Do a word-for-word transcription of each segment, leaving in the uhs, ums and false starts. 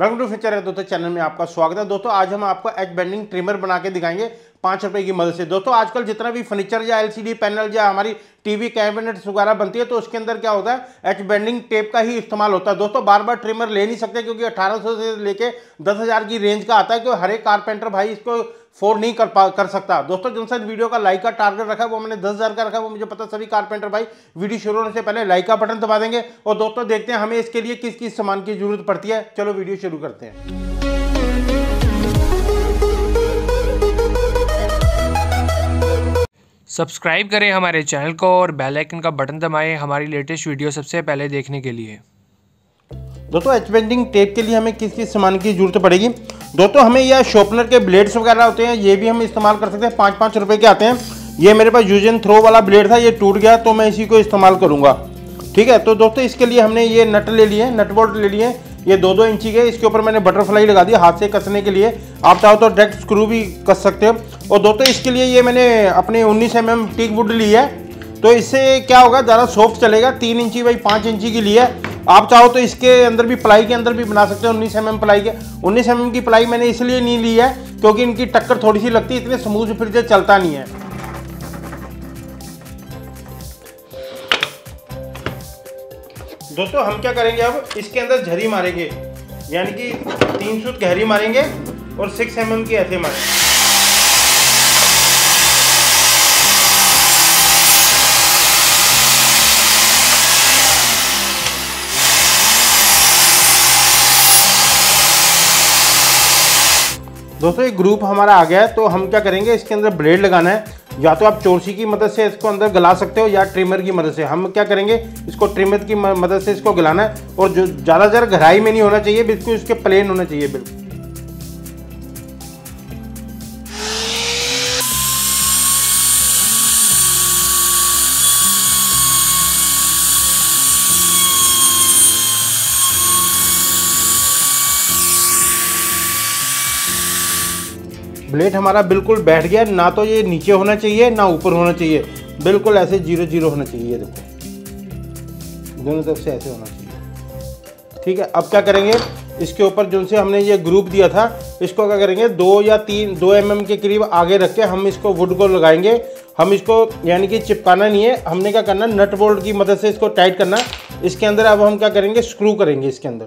Welcome to future है दोस्तों, channel में आपका स्वागत है। दोस्तों आज हम आपको एज बेंडिंग ट्रिमर बना के दिखाएंगे पाँच रुपए की मदद से। दोस्तों आजकल जितना भी फर्नीचर या एलसीडी पैनल या हमारी टीवी कैबिनेट्स वगैरह बनती है तो उसके अंदर क्या होता है, एज बेंडिंग टेप का ही इस्तेमाल होता है। दोस्तों बार बार ट्रिमर ले नहीं सकते क्योंकि अठारह सौ से लेके दस हज़ार की रेंज का आता है, क्योंकि हर एक कारपेंटर भाई इसको फोर्ड नहीं कर पा कर सकता। दोस्तों जिनसे वीडियो का लाइक का टारगेट रखा है वो मैंने दस हज़ार का रखा है, वो मुझे पता सभी कारपेंटर भाई वीडियो शुरू होने से पहले लाइक का बटन दबा देंगे। और दोस्तों देखते हैं हमें इसके लिए किस किस सामान की जरूरत पड़ती है, चलो वीडियो शुरू करते हैं। सब्सक्राइब करें हमारे चैनल को और बेल आइकन का बटन दबाएं हमारी लेटेस्ट वीडियो सबसे पहले देखने के लिए। दोस्तों एज बेंडिंग टेप के लिए हमें किस किस सामान की जरूरत पड़ेगी। दोस्तों हमें यह शॉर्पनर के ब्लेड्स वगैरह होते हैं, ये भी हम इस्तेमाल कर सकते हैं, पाँच पाँच रुपए के आते हैं। ये मेरे पास यूज एंड थ्रो वाला ब्लेड था, ये टूट गया तो मैं इसी को इस्तेमाल करूँगा, ठीक है। तो दोस्तों इसके लिए हमने ये नट ले लिए, नट बोल्ट ले लिए, ये दो दो इंची के। इसके ऊपर मैंने बटरफ्लाई लगा दी हाथ से कसने के लिए, आप चाहो तो डायरेक्ट स्क्रू भी कस सकते हो। और दोस्तों इसके लिए ये मैंने अपने उन्नीस एम एम टीक वुड ली है, तो इससे क्या होगा ज़्यादा सॉफ्ट चलेगा। तीन इंची बाई पाँच इंची की ली है, आप चाहो तो इसके अंदर भी प्लाई के अंदर भी बना सकते हो। उन्नीस एम एम प्लाई के उन्नीस एम एम की प्लाई मैंने इसलिए नहीं ली है क्योंकि इनकी टक्कर थोड़ी सी लगती है, इतने स्मूथ फिर से चलता नहीं है। दोस्तों हम क्या करेंगे, अब इसके अंदर झरी मारेंगे, यानी कि तीन सूत गहरी मारेंगे और सिक्स एम एम की ऐसे मारेंगे। दोस्तों ये ग्रुप हमारा आ गया है, तो हम क्या करेंगे इसके अंदर ब्लेड लगाना है। या तो आप चोरसी की मदद से इसको अंदर गला सकते हो या ट्रिमर की मदद से। हम क्या करेंगे इसको ट्रिमर की मदद से इसको गलाना है, और जो ज़्यादा ज़्यादा गहराई में नहीं होना चाहिए, बिल्कुल इसके प्लेन होना चाहिए बिल्कुल। ब्लेड हमारा बिल्कुल बैठ गया, ना तो ये नीचे होना चाहिए ना ऊपर होना चाहिए, बिल्कुल ऐसे जीरो जीरो होना चाहिए। देखो दोनों तरफ से ऐसे होना चाहिए, ठीक है। अब क्या करेंगे इसके ऊपर जो से हमने ये ग्रुप दिया था इसको क्या करेंगे, दो या तीन दो एम एम के करीब आगे रख के हम इसको वुड को लगाएंगे। हम इसको यानी कि चिपकाना नहीं है, हमने क्या करना नट बोल्ट की मदद से इसको टाइट करना। इसके अंदर अब हम क्या करेंगे स्क्रू करेंगे इसके अंदर,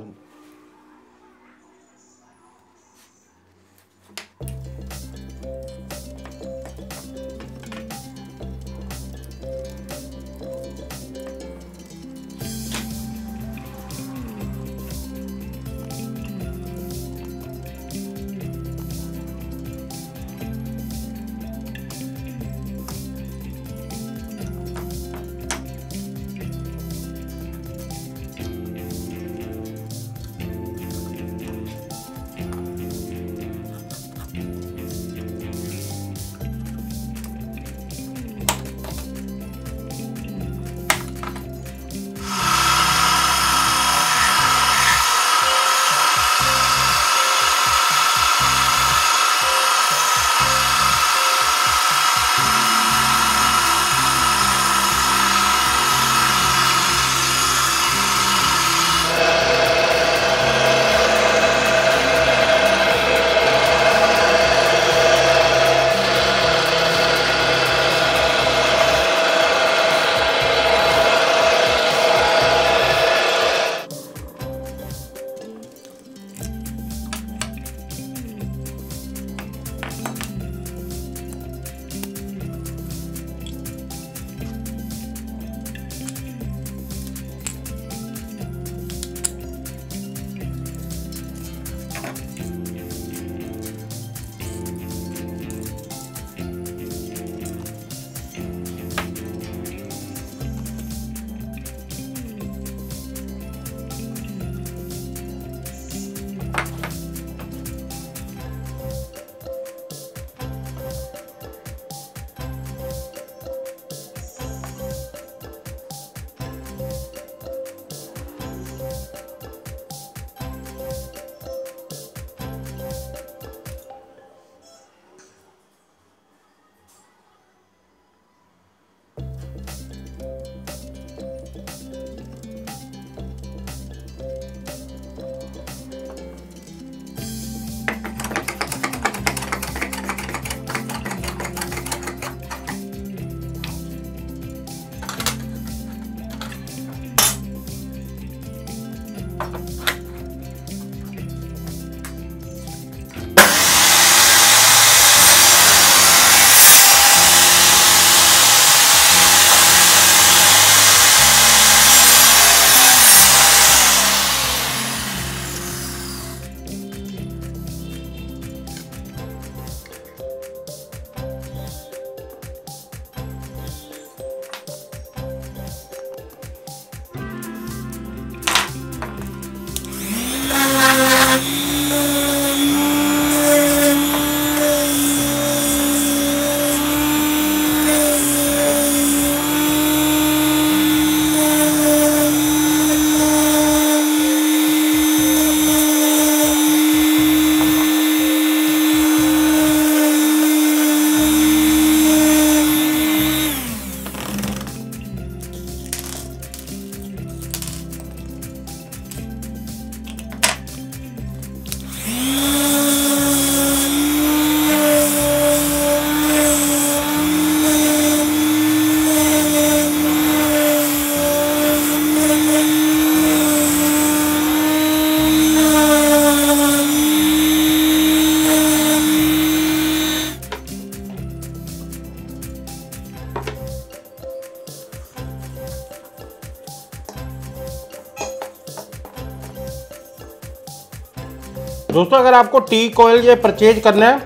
दोस्तों अगर आपको टी कॉइल ये परचेज करना है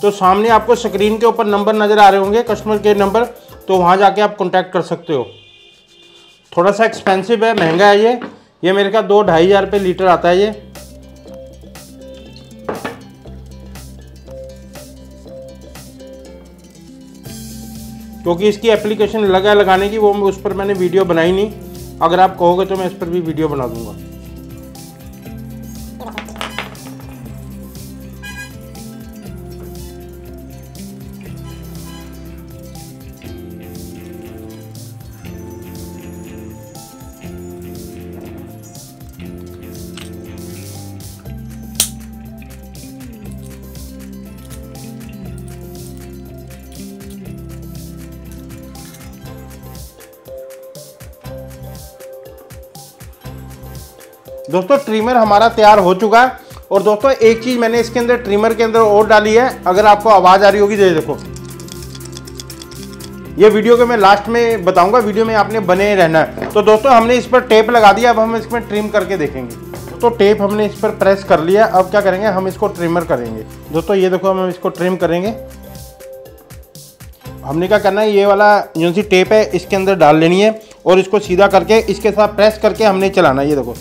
तो सामने आपको स्क्रीन के ऊपर नंबर नज़र आ रहे होंगे, कस्टमर केयर नंबर, तो वहाँ जाके आप कॉन्टैक्ट कर सकते हो। थोड़ा सा एक्सपेंसिव है, महंगा है ये ये मेरे ख्याल दो ढाई हज़ार रुपये लीटर आता है ये। क्योंकि इसकी एप्लीकेशन लगा लगाने की वो उस पर मैंने वीडियो बनाई नहीं, अगर आप कहोगे तो मैं इस पर भी वीडियो बना दूँगा। दोस्तों ट्रिमर हमारा तैयार हो चुका है। और दोस्तों एक चीज़ मैंने इसके अंदर ट्रिमर के अंदर और डाली है, अगर आपको आवाज़ आ रही होगी, ये देखो, ये वीडियो के मैं लास्ट में बताऊंगा, वीडियो में आपने बने रहना है। तो दोस्तों हमने इस पर टेप लगा दिया, अब हम इसमें ट्रिम करके देखेंगे। तो टेप हमने इस पर प्रेस कर लिया, अब क्या करेंगे, हम इसको ट्रिमर करेंगे। दोस्तों ये देखो, हम इसको ट्रिम करेंगे। हमने क्या करना है, ये वाला जो सी टेप है इसके अंदर डाल लेनी है और इसको सीधा करके इसके साथ प्रेस करके हमने चलाना है। ये देखो,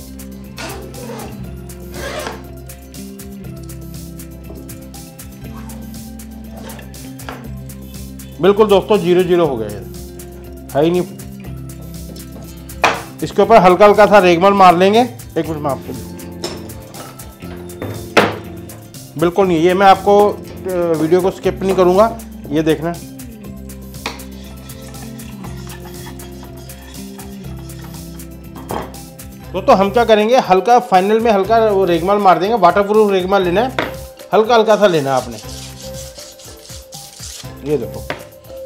बिल्कुल दोस्तों जीरो जीरो हो गया है, है ही नहीं। इसके ऊपर हल्का हल्का सा रेगमाल मार लेंगे। एक मिनट में आपको बिल्कुल नहीं, ये मैं आपको वीडियो को स्किप नहीं करूँगा, ये देखना। दोस्तों तो हम क्या करेंगे, हल्का फाइनल में हल्का वो रेगमाल मार देंगे। वाटरप्रूफ रेगमाल लेना है, हल्का हल्का सा लेना है आपने। ये देखो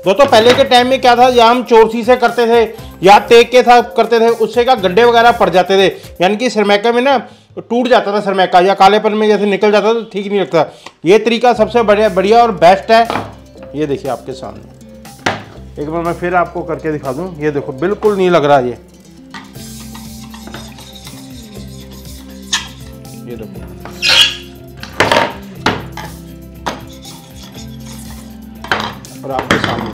दोस्तों, पहले के टाइम में क्या था, या हम चोरसी से करते थे या टेक के साथ करते थे, उससे क्या गड्ढे वगैरह पड़ जाते थे, यानी कि सरमैका में ना टूट जाता था सरमैका, या कालेपन में जैसे निकल जाता था, ठीक नहीं लगता। ये तरीका सबसे बढ़िया बढ़िया और बेस्ट है। ये देखिए आपके सामने, एक बार मैं फिर आपको करके दिखा दूँ। ये देखो बिल्कुल नहीं लग रहा ये ये देखो। और आपके सामने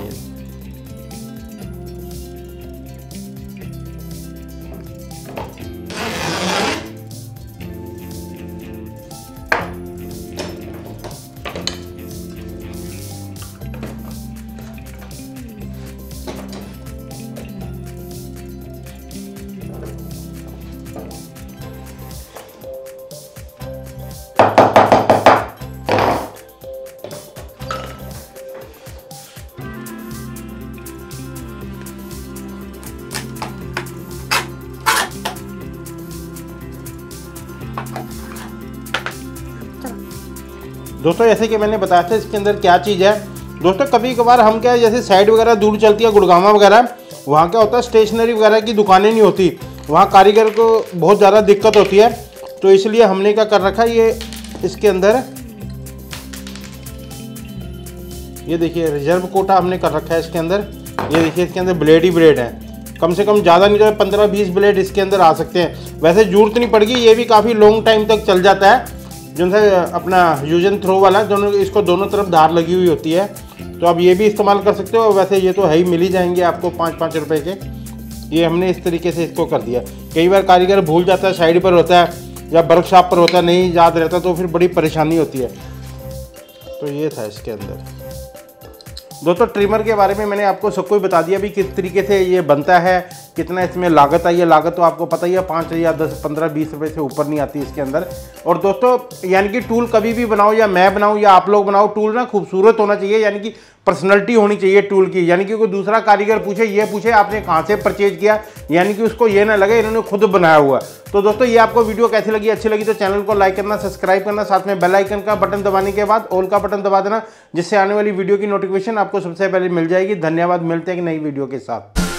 दोस्तों जैसे कि मैंने बताया था इसके अंदर क्या चीज़ है। दोस्तों कभी कभार हम क्या है, जैसे साइड वगैरह दूर चलती है, गुड़गांवा वगैरह, वहाँ क्या होता है, स्टेशनरी वगैरह की दुकानें नहीं होती, वहाँ कारीगर को बहुत ज़्यादा दिक्कत होती है। तो इसलिए हमने क्या कर रखा है, ये इसके अंदर, ये देखिए रिजर्व कोटा हमने कर रखा है इसके अंदर। ये देखिए इसके अंदर ब्लेड ही ब्लेड है, कम से कम ज़्यादा नहीं तो पंद्रह बीस ब्लेड इसके अंदर आ सकते हैं। वैसे जरूरत नहीं पड़ेगी, ये भी काफ़ी लॉन्ग टाइम तक चल जाता है। जो है अपना यूज एंड थ्रो वाला, दोनों इसको दोनों तरफ धार लगी हुई होती है, तो आप ये भी इस्तेमाल कर सकते हो। वैसे ये तो है ही, मिल ही जाएंगे आपको पाँच पाँच रुपए के। ये हमने इस तरीके से इसको कर दिया। कई बार कारीगर भूल जाता है, साइड पर होता है, या वर्कशॉप पर होता नहीं याद रहता तो फिर बड़ी परेशानी होती है। तो ये था इसके अंदर दोस्तों ट्रिमर के बारे में मैंने आपको सबको बता दिया भी किस तरीके से ये बनता है, कितना इसमें लागत आई है। लागत तो आपको पता ही है, पाँच या दस पंद्रह बीस रुपए से ऊपर नहीं आती इसके अंदर। और दोस्तों यानी कि टूल कभी भी बनाओ या मैं बनाऊँ या आप लोग बनाओ, टूल ना खूबसूरत होना चाहिए, यानी कि पर्सनैलिटी होनी चाहिए टूल की, यानी कि कोई दूसरा कारीगर पूछे ये पूछे आपने कहाँ से परचेज किया, यानी कि उसको ये ना लगे इन्होंने खुद बनाया हुआ। तो दोस्तों ये आपको वीडियो कैसी लगी, अच्छी लगी तो चैनल को लाइक करना, सब्सक्राइब करना, साथ में बेल आइकन का बटन दबाने के बाद ऑल का बटन दबा देना, जिससे आने वाली वीडियो की नोटिफिकेशन आपको सबसे पहले मिल जाएगी। धन्यवाद, मिलते हैं एक नई वीडियो के साथ।